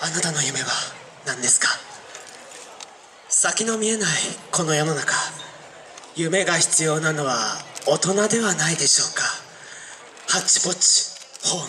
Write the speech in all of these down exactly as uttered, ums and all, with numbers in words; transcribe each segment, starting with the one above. あなたの夢は何ですか？先の見えないこの世の中、夢が必要なのは大人ではないでしょうか。ハッチポッチホーム。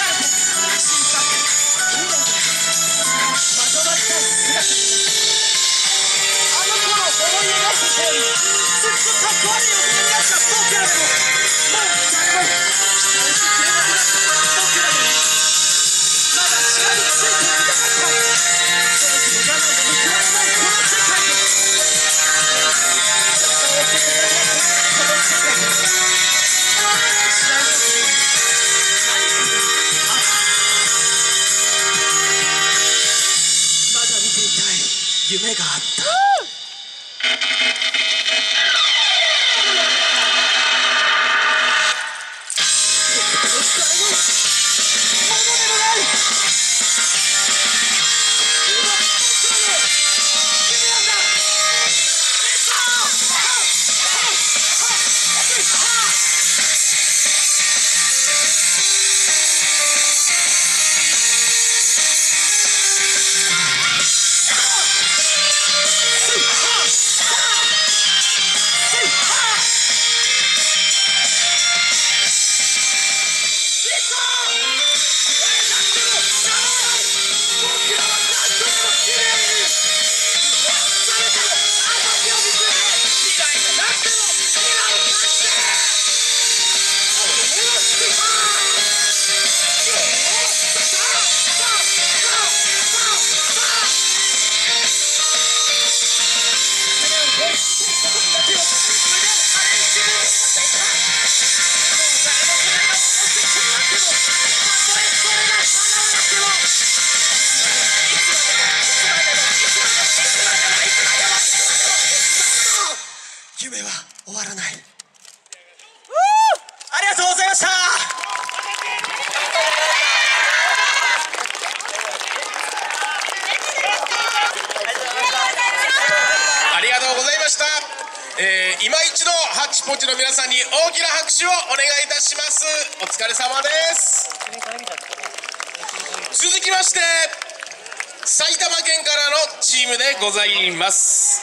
夢があった。夢は終わらない。ありがとうございました。ありがとうございました。えー、今一度ハッチポッチの皆さんに大きな拍手をお願いいたします。お疲れ様です。続きまして、埼玉県からのチームでございます。